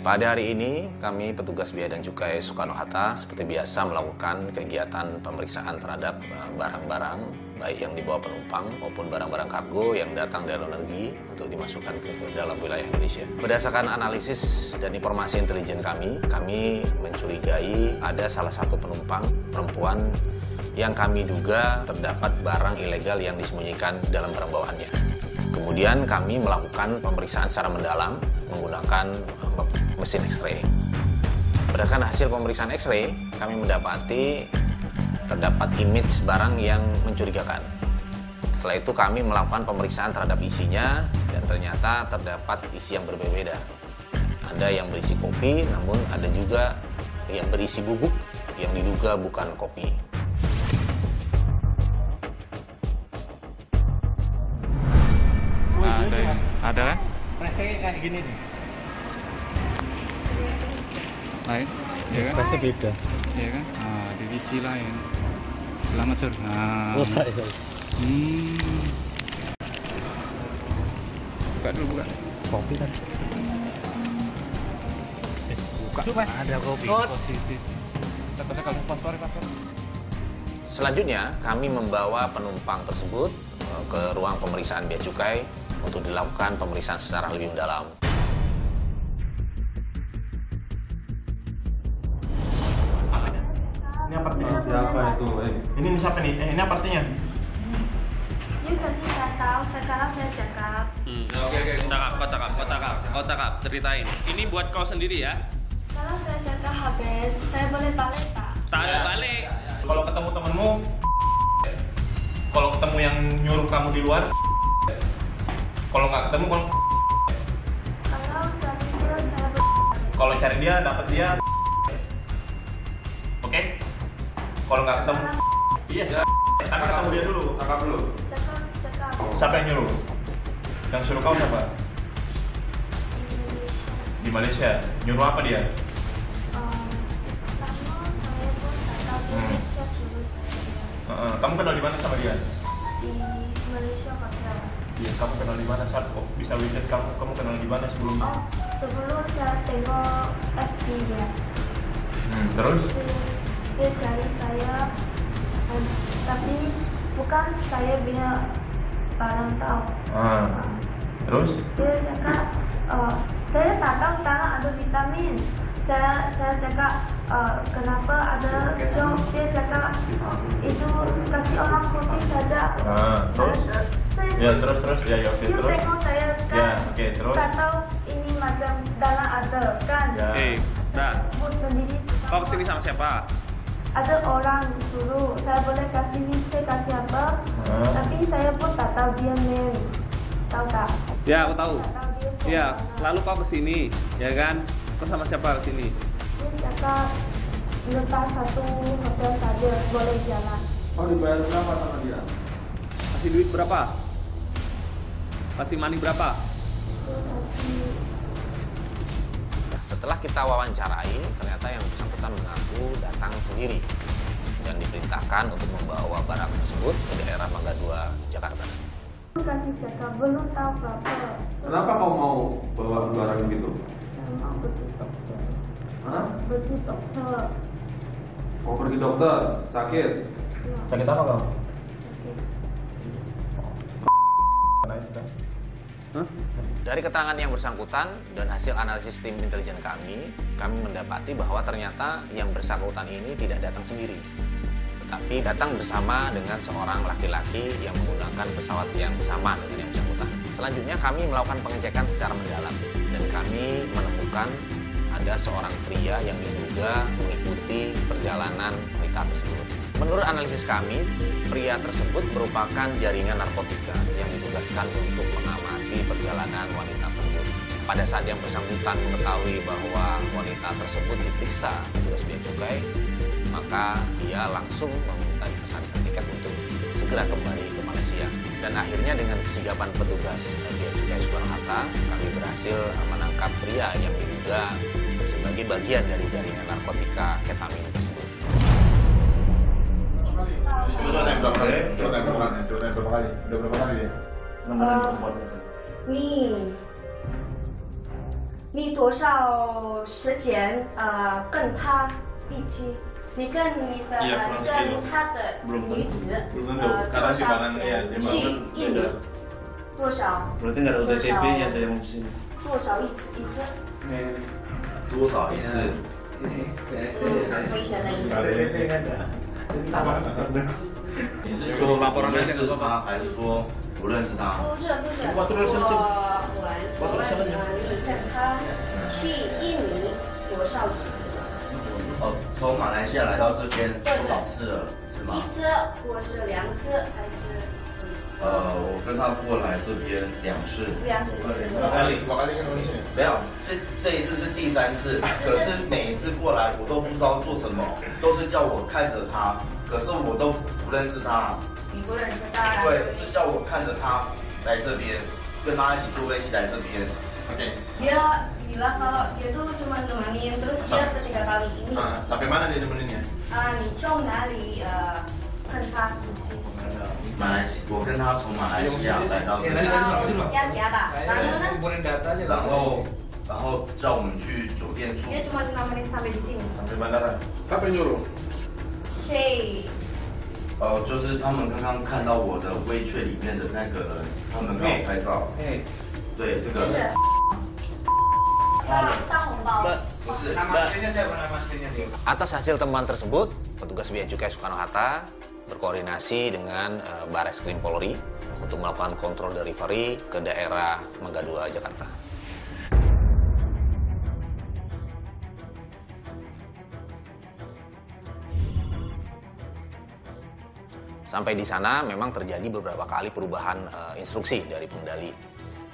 Pada hari ini, kami petugas Bea dan Cukai Soekarno-Hatta seperti biasa melakukan kegiatan pemeriksaan terhadap barang-barang, baik yang dibawa penumpang maupun barang-barang kargo yang datang dari luar negeri untuk dimasukkan ke dalam wilayah Indonesia. Berdasarkan analisis dan informasi intelijen kami mencurigai ada salah satu penumpang perempuan yang kami duga terdapat barang ilegal yang disembunyikan dalam barang bawaannya. Kemudian kami melakukan pemeriksaan secara mendalam menggunakan mesin X-ray. Berdasarkan hasil pemeriksaan X-ray, kami mendapati terdapat image barang yang mencurigakan. Setelah itu kami melakukan pemeriksaan terhadap isinya dan ternyata terdapat isi yang berbeda. Ada yang berisi kopi, namun ada juga yang berisi bubuk yang diduga bukan kopi. Ada kan? Presnya kayak gini nih. Lain, ya kan? Presnya beda. Iya kan? Nah, divisi lain. Selamat sur. Nah. Buka dulu, buka. Kopi kan? Buka. Coba. Ada kopi. Positif. Kita kalau paspor. Selanjutnya, kami membawa penumpang tersebut ke ruang pemeriksaan Bea Cukai untuk dilakukan pemeriksaan secara lebih mendalam. Ini apartemen siapa itu? Ini siapa nih? Ini apartemennya? Ini tadi saya tahu, sekarang saya cakap. Oke. Kau cakap, ceritain. Ini buat kau sendiri ya? Kalau saya cakap habis, saya boleh balik tak? Tak ada balik. Kalau ketemu temenmu, kalau ketemu yang nyuruh kamu di luar, kalau nggak ketemu, kalau cari dia, dapat dia, oke? Kalau nggak ketemu, iya, tapi ketemu dia dulu, kakak dulu. Siapa yang nyuruh? Yang suruh kau siapa? Di Malaysia, nyuruh apa dia? Kamu kenal di mana sama dia? Di Malaysia, Pak. Ya, kamu kenal di mana saat kok bisa WeChat kamu kenal di mana sebelumnya? Oh, sebelum saya tengok FB ya. Terus? Dia cari saya, tapi bukan saya punya barang tahu. Terus? Dia cakap, saya tak tahu tanah ada vitamin. Saya cakap, kenapa ada jok? Dia cakap, itu kasih orang putih saja. Terus? Ya terus ya oke terus. Dia tengok saya kan. Ya oke terus. Tahu ini macam dalam ada kan. Nah. Kau kesini sama siapa? Ada orang suruh saya boleh kasih ini, saya kasih apa? Tapi saya pun tak tahu dia name. Tahu tak? Ya aku tahu. Ya lalu kau kesini, ya kan? Kau sama siapa kesini? Dia cakap lepas satu hotel saja boleh jalan. Kau dibayar berapa sama dia? Kasih duit berapa? Kasih money berapa? Setelah kita wawancarai, ternyata yang bersangkutan mengaku datang sendiri dan diperintahkan untuk membawa barang tersebut ke daerah Mangga Dua, Jakarta. Kasih jatah belum tahu berapa. Kenapa kau mau bawa barang begitu? Mau pergi dokter. Hah? Pergi dokter. Mau pergi dokter? Sakit? Sakit apa kau? Dari keterangan yang bersangkutan dan hasil analisis tim intelijen kami mendapati bahwa ternyata yang bersangkutan ini tidak datang sendiri, tetapi datang bersama dengan seorang laki-laki yang menggunakan pesawat yang sama dengan yang bersangkutan. Selanjutnya kami melakukan pengecekan secara mendalam dan kami menemukan ada seorang pria yang diduga mengikuti perjalanan wanita tersebut. Menurut analisis kami, pria tersebut merupakan jaringan narkotika yang ditugaskan untuk mengamati perjalanan wanita tersebut. Pada saat yang bersangkutan mengetahui bahwa wanita tersebut diperiksa petugas Bea Cukai, maka dia langsung meminta dipesankan tiket untuk segera kembali ke Malaysia. Dan akhirnya dengan kesigapan petugas Bea Cukai Soekarno-Hatta, kami berhasil menangkap pria yang diduga sebagai bagian dari jaringan narkotika ketamin tersebut. Coba naik berapa kali? Udah berapa kali dia? Nih. 你多少时间跟他一起？你跟你的你跟他的女子多少钱去印尼？多少？多少一次？多少一次？危险的意思。 你是说认识他，还是说不认识他？我跟他去印尼多少次？哦，从马来西亚来到这边多少次了？是吗？一次，或是两次，还是？我跟他过来这边两次。两次。没有，这一次是第三次，可是每一次过来我都不知道做什么，都是叫我看着他，可是我都不认识他。你不认识他？对，是叫我看着他来这边，跟他一起坐飞机来这边。Okay. Dia bilang kalau dia tuh cuma nemenin, terus dia ketiga kali ini. Sampai mana dia nemeninnya? Ni Chong dari Kenapa? 马来西亚，我跟他从马来西亚来到这里，然后叫我们去酒店住。谁？就是他们刚刚看到我的微圈里面的那个人，他们帮我拍照。对，这个。不是。Atas hasil temuan tersebut, petugas Bea Cukai Soekarno-Hatta berkoordinasi dengan Bareskrim Polri untuk melakukan kontrol delivery ke daerah Mangga Dua, Jakarta. Sampai di sana memang terjadi beberapa kali perubahan instruksi dari pengendali,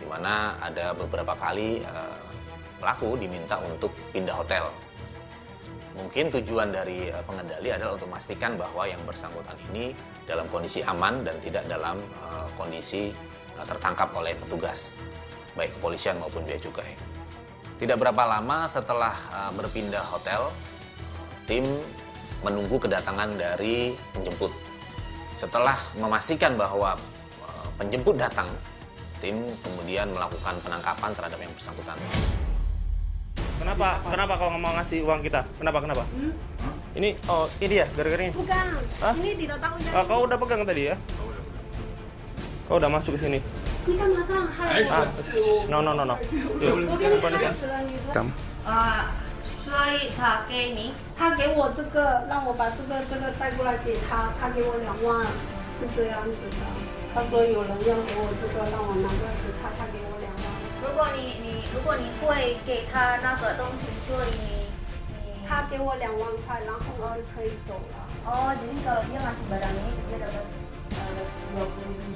di mana ada beberapa kali pelaku diminta untuk pindah hotel. Mungkin tujuan dari pengendali adalah untuk memastikan bahwa yang bersangkutan ini dalam kondisi aman dan tidak dalam kondisi tertangkap oleh petugas, baik kepolisian maupun Bea Cukai. Tidak berapa lama setelah berpindah hotel, tim menunggu kedatangan dari penjemput. Setelah memastikan bahwa penjemput datang, tim kemudian melakukan penangkapan terhadap yang bersangkutan. Kenapa kau nggak mau ngasih uang kita? Kenapa? Ini, ini dia, gara-gara ini? Bukan, ini tidak tahu. Kau udah pegang tadi ya? Kau udah masuk ke sini? Ini kan masalah. No. So, 如果你会给他那个东西，所以你他给我2万块，然后我可以走了。Oh, jadi kalau dia ngasih barang ini dia dapat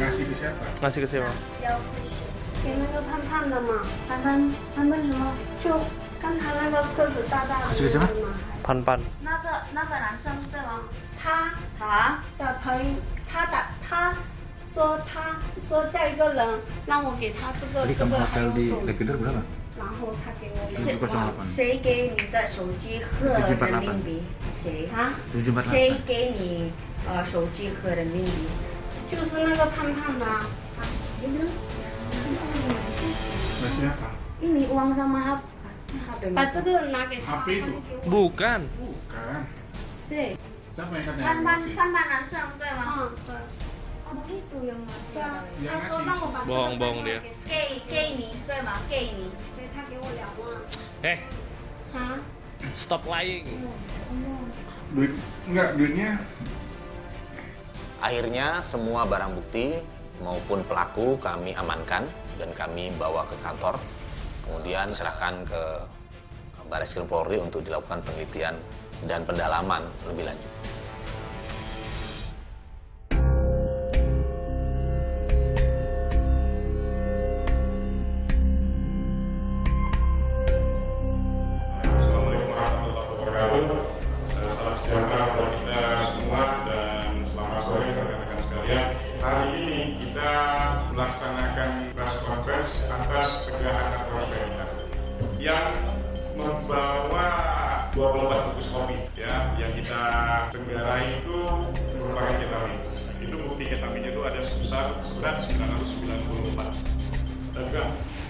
20.000. Ngasih ke siapa? Ngasih ke siapa? Yang punya. Yang那个潘潘的嘛，潘潘什么？就刚才那个个子大大的。是谁啊？潘潘。那个男生对吗？他的朋友，他。 说叫一个人让我给他这个还有手机，然后他给我谁给你的手机和人民币？谁啊？谁给你手机和人民币？就是那个胖胖的。Ini uang sama HP. 把这个拿给他。Bukan. 谁？胖胖男生对吗？对。 Itu yang bohong dia. Gay ni. Stop lying. Duitnya. Akhirnya semua barang bukti maupun pelaku kami amankan dan kami bawa ke kantor, kemudian serahkan ke Bareskrim Polri untuk dilakukan penelitian dan pendalaman lebih lanjut. Atas tegakan narkoba yang membawa 24 bungkus kopi ya, yang kita tenggarai itu merupakan ketamin. Itu bukti ketaminnya itu ada sebesar 994 kg.